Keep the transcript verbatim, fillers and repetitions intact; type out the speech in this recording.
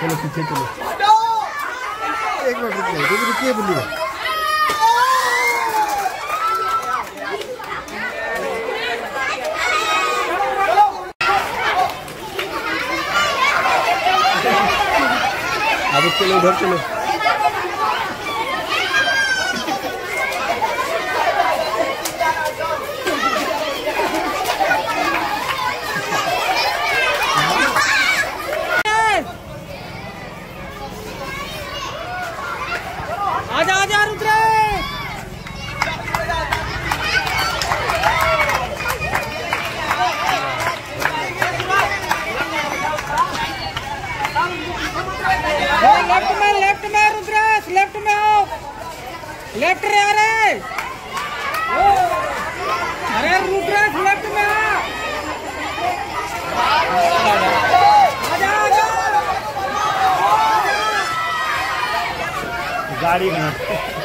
चलो पीछे चलो एक मिनट रुकिए रुकिए रुकिए बोलिए अब चलो उधर चलो लेफ्ट रे अरे अरे रुद्रेश लेफ्ट में आजा आजा गाड़ी बना